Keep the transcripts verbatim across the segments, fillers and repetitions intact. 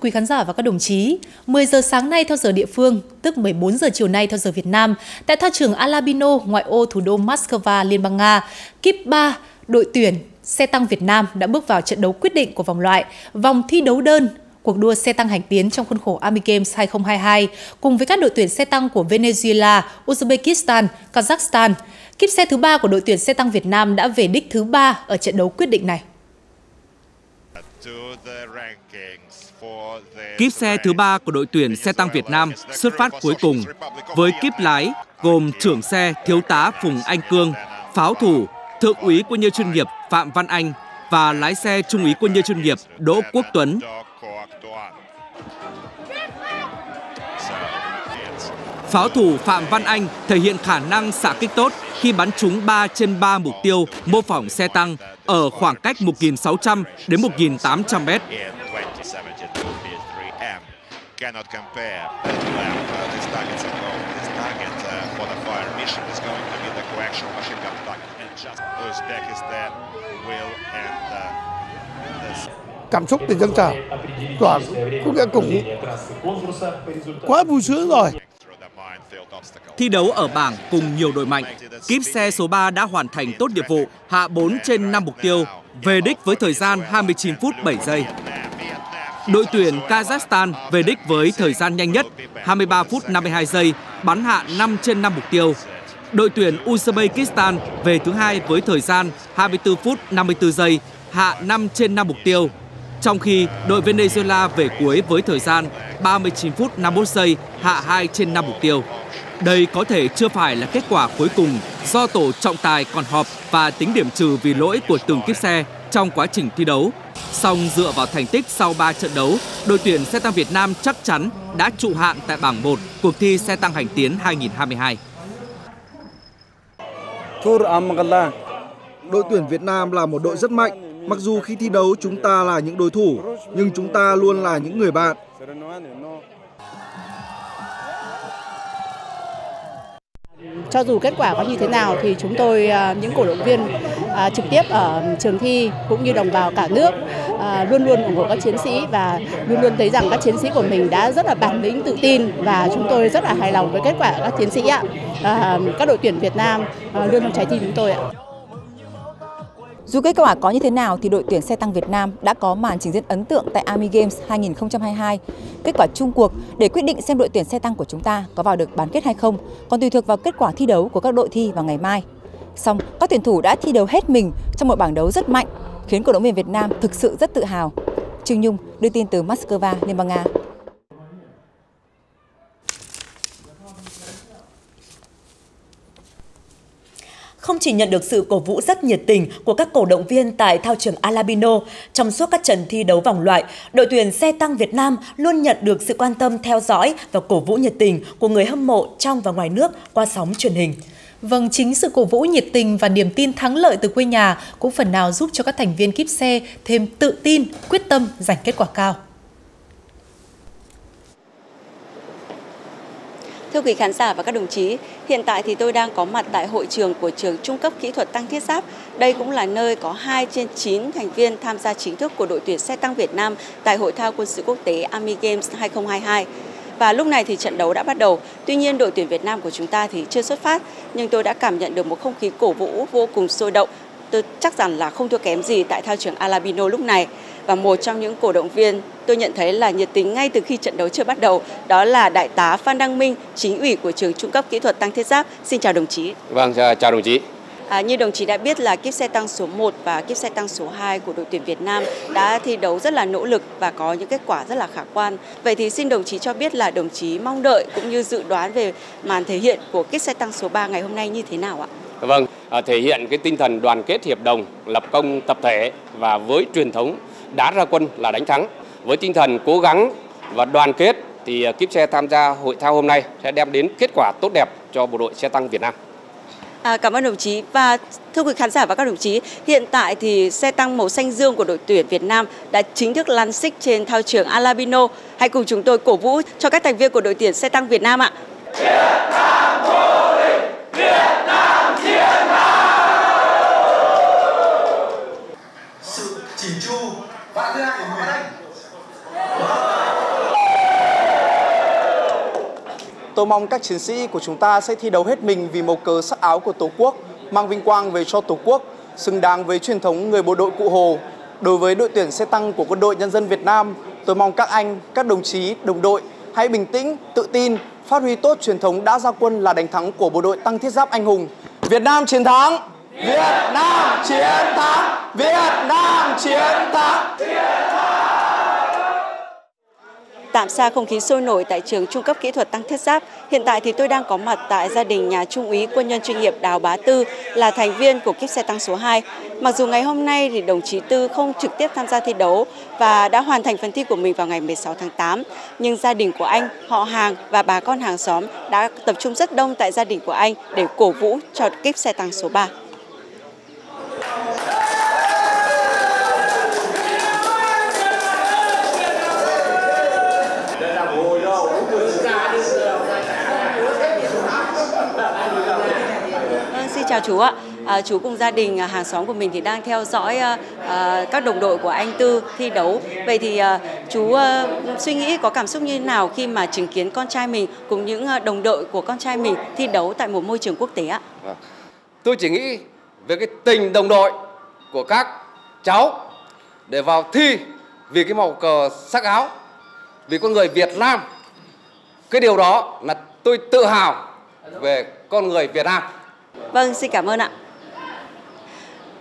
quý khán giả và các đồng chí, mười giờ sáng nay theo giờ địa phương, tức mười bốn giờ chiều nay theo giờ Việt Nam, tại thao trường Alabino, ngoại ô thủ đô Moscow, Liên bang Nga, kíp ba, đội tuyển xe tăng Việt Nam đã bước vào trận đấu quyết định của vòng loại, vòng thi đấu đơn, cuộc đua xe tăng hành tiến trong khuôn khổ Army Games hai không hai hai cùng với các đội tuyển xe tăng của Venezuela, Uzbekistan, Kazakhstan. Kíp xe thứ ba của đội tuyển xe tăng Việt Nam đã về đích thứ ba ở trận đấu quyết định này. Kíp xe thứ ba của đội tuyển xe tăng Việt Nam xuất phát cuối cùng với kíp lái gồm trưởng xe thiếu tá Phùng Anh Cương, pháo thủ thượng úy quân nhân chuyên nghiệp Phạm Văn Anh và lái xe trung úy quân nhân chuyên nghiệp Đỗ Quốc Tuấn. Pháo thủ Phạm Văn Anh thể hiện khả năng xạ kích tốt khi bắn trúng ba trên ba mục tiêu mô phỏng xe tăng ở khoảng cách một nghìn sáu trăm đến một nghìn tám trăm mét. Cảm xúc thì dâng trào, toàn cũng đã cùng quá vui sướng rồi. Thi đấu ở bảng cùng nhiều đội mạnh, kíp xe số ba đã hoàn thành tốt nhiệm vụ hạ bốn trên năm mục tiêu, về đích với thời gian hai mươi chín phút bảy giây. Đội tuyển Kazakhstan về đích với thời gian nhanh nhất hai mươi ba phút năm mươi hai giây, bắn hạ năm trên năm mục tiêu. Đội tuyển Uzbekistan về thứ hai với thời gian hai mươi tư phút năm mươi tư giây, hạ năm trên năm mục tiêu. Trong khi đội Venezuela về cuối với thời gian ba mươi chín phút năm mươi mốt giây, hạ hai trên năm mục tiêu. Đây có thể chưa phải là kết quả cuối cùng do tổ trọng tài còn họp và tính điểm trừ vì lỗi của từng kíp xe trong quá trình thi đấu. Song dựa vào thành tích sau ba trận đấu, đội tuyển xe tăng Việt Nam chắc chắn đã trụ hạng tại bảng một cuộc thi xe tăng hành tiến hai không hai hai. Đội tuyển Việt Nam là một đội rất mạnh. Mặc dù khi thi đấu chúng ta là những đối thủ, nhưng chúng ta luôn là những người bạn. Cho dù kết quả có như thế nào thì chúng tôi, những cổ động viên trực tiếp ở trường thi cũng như đồng bào cả nước luôn luôn ủng hộ các chiến sĩ và luôn luôn thấy rằng các chiến sĩ của mình đã rất là bản lĩnh, tự tin và chúng tôi rất là hài lòng với kết quả của các chiến sĩ ạ. Các đội tuyển Việt Nam luôn trong trái tim chúng tôi ạ. Dù kết quả có như thế nào thì đội tuyển xe tăng Việt Nam đã có màn trình diễn ấn tượng tại Army Games hai không hai hai. Kết quả chung cuộc để quyết định xem đội tuyển xe tăng của chúng ta có vào được bán kết hay không còn tùy thuộc vào kết quả thi đấu của các đội thi vào ngày mai. Song, các tuyển thủ đã thi đấu hết mình trong một bảng đấu rất mạnh, khiến cổ động viên Việt Nam thực sự rất tự hào. Trương Nhung đưa tin từ Moscow, Liên bang Nga. Không chỉ nhận được sự cổ vũ rất nhiệt tình của các cổ động viên tại thao trường Alabino, trong suốt các trận thi đấu vòng loại, đội tuyển xe tăng Việt Nam luôn nhận được sự quan tâm, theo dõi và cổ vũ nhiệt tình của người hâm mộ trong và ngoài nước qua sóng truyền hình. Vâng, chính sự cổ vũ nhiệt tình và niềm tin thắng lợi từ quê nhà cũng phần nào giúp cho các thành viên kíp xe thêm tự tin, quyết tâm giành kết quả cao. Thưa quý khán giả và các đồng chí, hiện tại thì tôi đang có mặt tại hội trường của trường trung cấp kỹ thuật tăng thiết giáp. Đây cũng là nơi có hai trên chín thành viên tham gia chính thức của đội tuyển xe tăng Việt Nam tại Hội thao quân sự quốc tế Army Games hai không hai hai. Và lúc này thì trận đấu đã bắt đầu. Tuy nhiên đội tuyển Việt Nam của chúng ta thì chưa xuất phát, nhưng tôi đã cảm nhận được một không khí cổ vũ vô cùng sôi động. Tôi chắc rằng là không thua kém gì tại thao trường Alabino lúc này. Và một trong những cổ động viên tôi nhận thấy là nhiệt tình ngay từ khi trận đấu chưa bắt đầu, đó là Đại tá Phan Đăng Minh, chính ủy của trường trung cấp kỹ thuật tăng thiết giáp. Xin chào đồng chí. Vâng, chào đồng chí. À, như đồng chí đã biết là kíp xe tăng số một và kíp xe tăng số hai của đội tuyển Việt Nam đã thi đấu rất là nỗ lực và có những kết quả rất là khả quan. Vậy thì xin đồng chí cho biết là đồng chí mong đợi cũng như dự đoán về màn thể hiện của kíp xe tăng số ba ngày hôm nay như thế nào ạ? Vâng, thể hiện cái tinh thần đoàn kết hiệp đồng, lập công tập thể và với truyền thống đá ra quân là đánh thắng. Với tinh thần cố gắng và đoàn kết thì kíp xe tham gia hội thao hôm nay sẽ đem đến kết quả tốt đẹp cho bộ đội xe tăng Việt Nam. À, cảm ơn đồng chí. Và thưa quý khán giả và các đồng chí, hiện tại thì xe tăng màu xanh dương của đội tuyển Việt Nam đã chính thức lăn xích trên thao trường Alabino. Hãy cùng chúng tôi cổ vũ cho các thành viên của đội tuyển xe tăng Việt Nam ạ. Việt Nam vô địch, Việt Nam chiến thắng. Sự chỉnh chu. Bạn ra của Phạm Văn Anh. tôi mong các chiến sĩ của chúng ta sẽ thi đấu hết mình vì màu cờ sắc áo của Tổ quốc, mang vinh quang về cho Tổ quốc, xứng đáng với truyền thống người bộ đội Cụ Hồ. Đối với đội tuyển xe tăng của Quân đội Nhân dân Việt Nam, tôi mong các anh, các đồng chí, đồng đội hãy bình tĩnh, tự tin, phát huy tốt truyền thống đã ra quân là đánh thắng của bộ đội tăng thiết giáp anh hùng. Việt Nam chiến thắng! Việt Nam chiến thắng! Việt Nam chiến thắng! Tạm xa không khí sôi nổi tại trường trung cấp kỹ thuật tăng thiết giáp, hiện tại thì tôi đang có mặt tại gia đình nhà trung úy quân nhân chuyên nghiệp Đào Bá Tư, là thành viên của kíp xe tăng số hai. Mặc dù ngày hôm nay thì đồng chí Tư không trực tiếp tham gia thi đấu và đã hoàn thành phần thi của mình vào ngày mười sáu tháng tám, nhưng gia đình của anh, họ hàng và bà con hàng xóm đã tập trung rất đông tại gia đình của anh để cổ vũ cho kíp xe tăng số ba. Chào chú ạ, à, chú cùng gia đình hàng xóm của mình thì đang theo dõi à, các đồng đội của anh Tư thi đấu. Vậy thì à, chú à, suy nghĩ có cảm xúc như thế nào khi mà chứng kiến con trai mình cùng những đồng đội của con trai mình thi đấu tại một môi trường quốc tế ạ? À, tôi chỉ nghĩ về cái tình đồng đội của các cháu để vào thi vì cái màu cờ sắc áo, vì con người Việt Nam. Cái điều đó là tôi tự hào về con người Việt Nam. Vâng, xin cảm ơn ạ.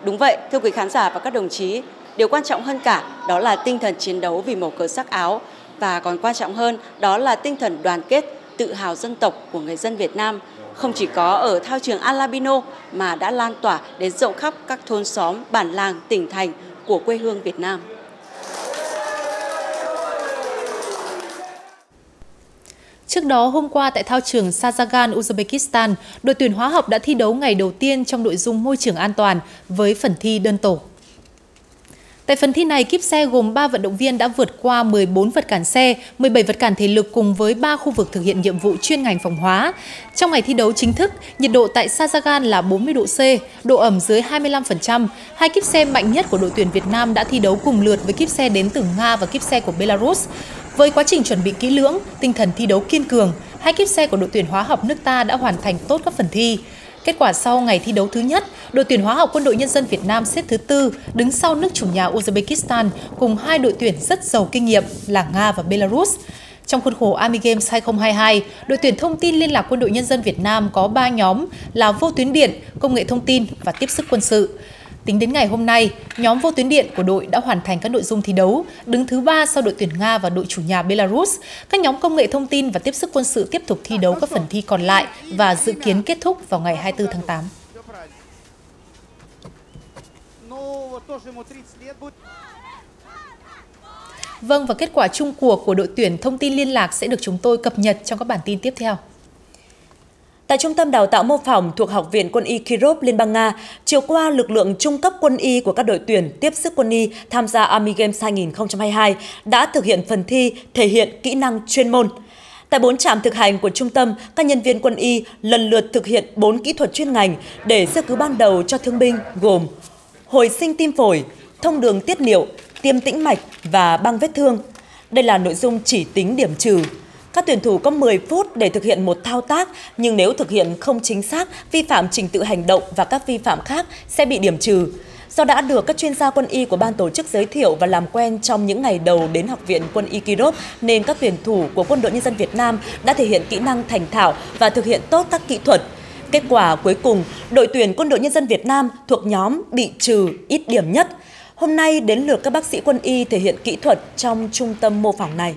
Đúng vậy, thưa quý khán giả và các đồng chí, điều quan trọng hơn cả đó là tinh thần chiến đấu vì màu cờ sắc áo, và còn quan trọng hơn đó là tinh thần đoàn kết, tự hào dân tộc của người dân Việt Nam, không chỉ có ở thao trường Alabino mà đã lan tỏa đến rộng khắp các thôn xóm, bản làng, tỉnh thành của quê hương Việt Nam. Trước đó, hôm qua tại thao trường Sazagan, Uzbekistan, đội tuyển hóa học đã thi đấu ngày đầu tiên trong nội dung môi trường an toàn với phần thi đơn tổ. Tại phần thi này, kíp xe gồm ba vận động viên đã vượt qua mười bốn vật cản xe, mười bảy vật cản thể lực cùng với ba khu vực thực hiện nhiệm vụ chuyên ngành phòng hóa. Trong ngày thi đấu chính thức, nhiệt độ tại Sazagan là bốn mươi độ C, độ ẩm dưới hai mươi lăm phần trăm. Hai kíp xe mạnh nhất của đội tuyển Việt Nam đã thi đấu cùng lượt với kíp xe đến từ Nga và kíp xe của Belarus. Với quá trình chuẩn bị kỹ lưỡng, tinh thần thi đấu kiên cường, hai kíp xe của đội tuyển hóa học nước ta đã hoàn thành tốt các phần thi. Kết quả sau ngày thi đấu thứ nhất, đội tuyển hóa học Quân đội Nhân dân Việt Nam xếp thứ tư, đứng sau nước chủ nhà Uzbekistan cùng hai đội tuyển rất giàu kinh nghiệm là Nga và Belarus. Trong khuôn khổ Army Games hai không hai hai, đội tuyển thông tin liên lạc Quân đội Nhân dân Việt Nam có ba nhóm là vô tuyến điện, công nghệ thông tin và tiếp sức quân sự. Tính đến ngày hôm nay, nhóm vô tuyến điện của đội đã hoàn thành các nội dung thi đấu, đứng thứ ba sau đội tuyển Nga và đội chủ nhà Belarus. Các nhóm công nghệ thông tin và tiếp sức quân sự tiếp tục thi đấu các phần thi còn lại và dự kiến kết thúc vào ngày hai mươi tư tháng tám. Vâng, và kết quả chung cuộc của đội tuyển thông tin liên lạc sẽ được chúng tôi cập nhật trong các bản tin tiếp theo. Tại Trung tâm Đào tạo Mô phỏng thuộc Học viện Quân y Kirov, Liên bang Nga, chiều qua, lực lượng trung cấp quân y của các đội tuyển tiếp sức quân y tham gia Army Games hai không hai hai đã thực hiện phần thi thể hiện kỹ năng chuyên môn. Tại bốn trạm thực hành của trung tâm, các nhân viên quân y lần lượt thực hiện bốn kỹ thuật chuyên ngành để sơ cứu ban đầu cho thương binh gồm hồi sinh tim phổi, thông đường tiết niệu, tiêm tĩnh mạch và băng vết thương. Đây là nội dung chỉ tính điểm trừ. Các tuyển thủ có mười phút để thực hiện một thao tác, nhưng nếu thực hiện không chính xác, vi phạm trình tự hành động và các vi phạm khác sẽ bị điểm trừ. Do đã được các chuyên gia quân y của ban tổ chức giới thiệu và làm quen trong những ngày đầu đến Học viện Quân y Kirov, nên các tuyển thủ của Quân đội Nhân dân Việt Nam đã thể hiện kỹ năng thành thạo và thực hiện tốt các kỹ thuật. Kết quả cuối cùng, đội tuyển Quân đội Nhân dân Việt Nam thuộc nhóm bị trừ ít điểm nhất. Hôm nay đến lượt các bác sĩ quân y thể hiện kỹ thuật trong trung tâm mô phỏng này.